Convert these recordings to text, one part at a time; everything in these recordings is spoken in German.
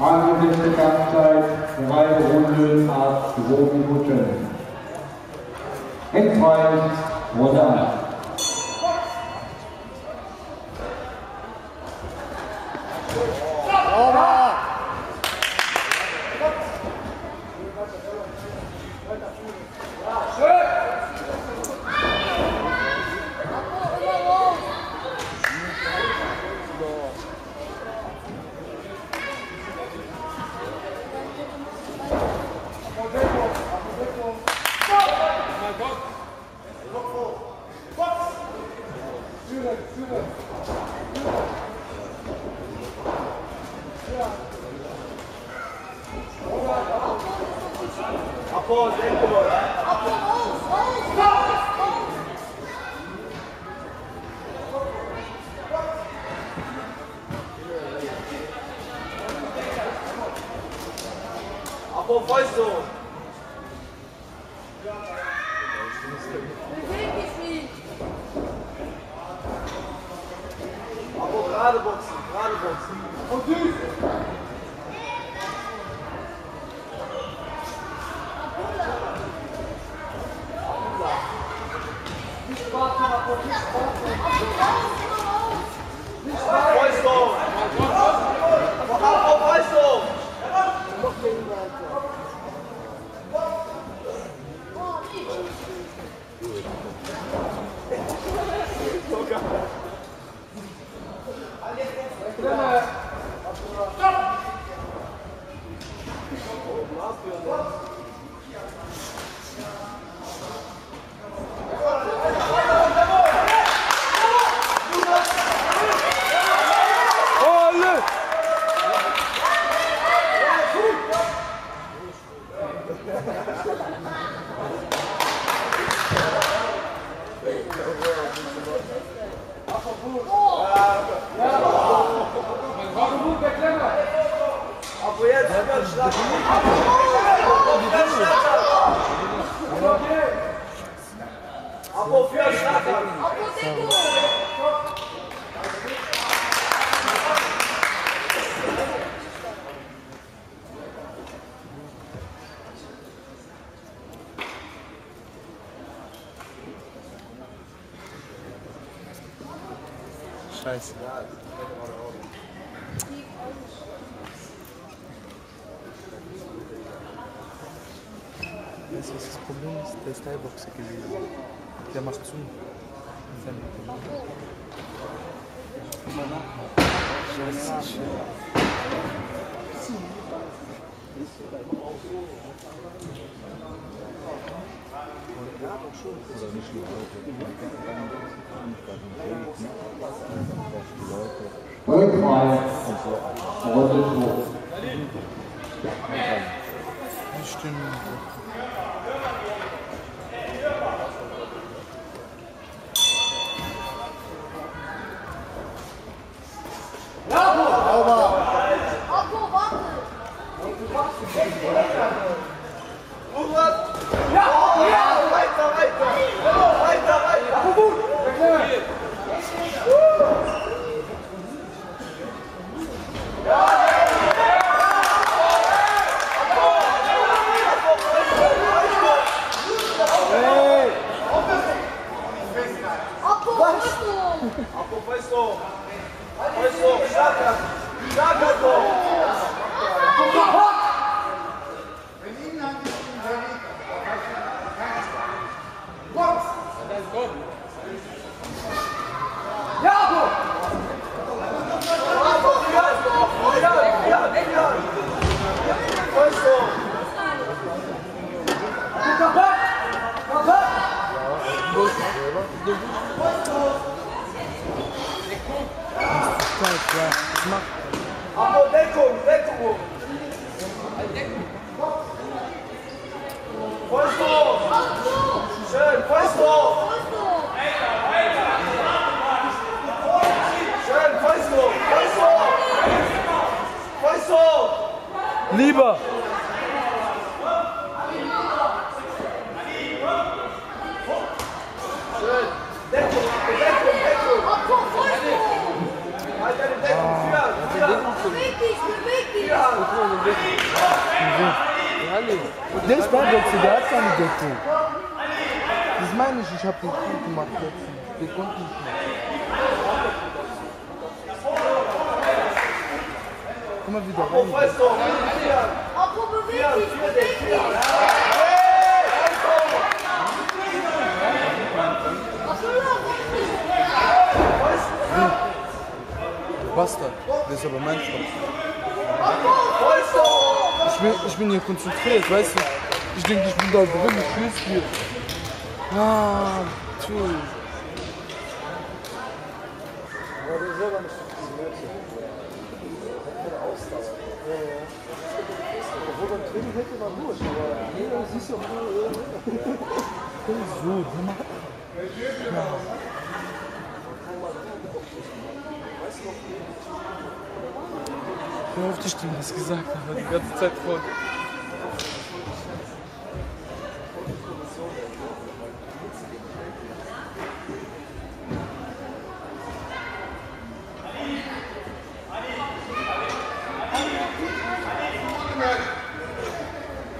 Angesetzte Kampfzeit, drei Runden ab 2 Minuten. Endfight, Runde 1. Scheiße. Das ist das Problem, der ist Teilboxer gewesen. Der macht zu. Scheiße. Oder nicht die Leute. Die Stimmen. Lieber! Deckung! Deckung! Deckung! Deckung! Deckung! Deckung! Deckung! Deckung! Deckung! Deckung! This man goes to the other side of the thing. This man is just helping people market. They continue. Come on, video. Basta, das aber mein Spaß. Ich bin hier konzentriert, weißt du? Ich denke, ich bin da drin, ich fühl's hier. Ah, toll. Ich bin auf die Stimme, das gesagt habe, die ganze Zeit vor. Das Urteil.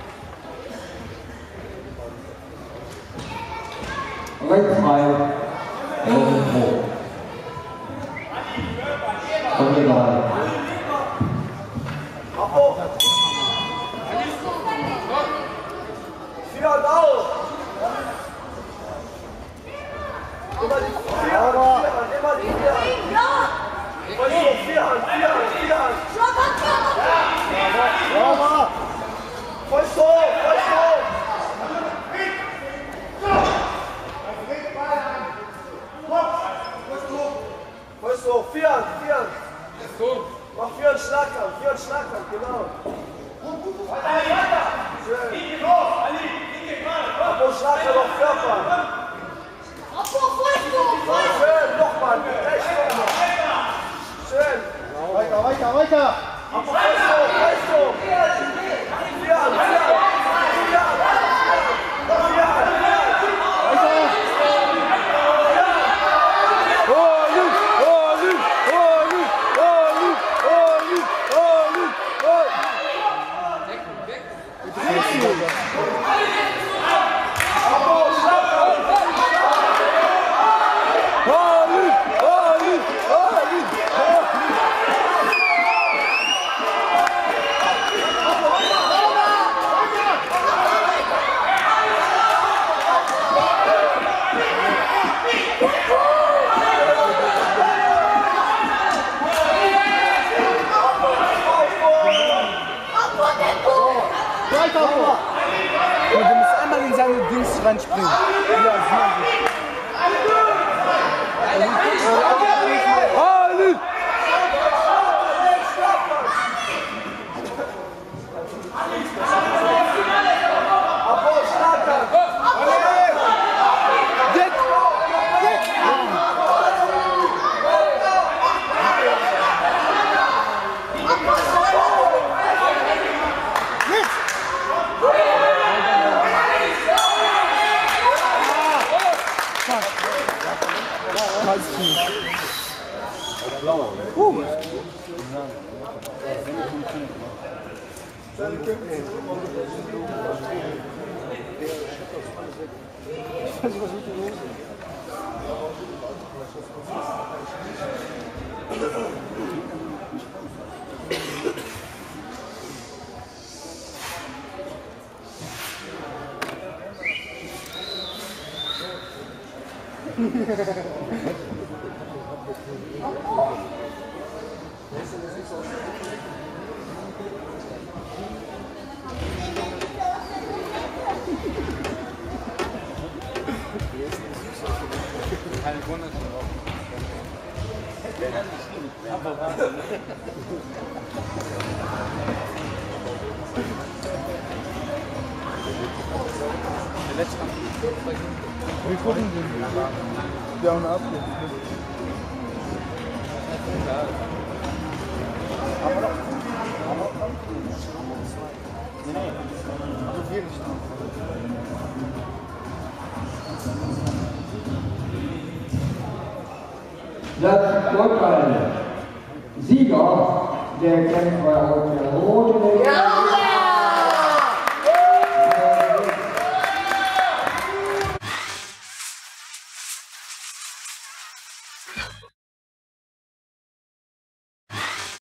Sieger, der kennt eure rote Linie.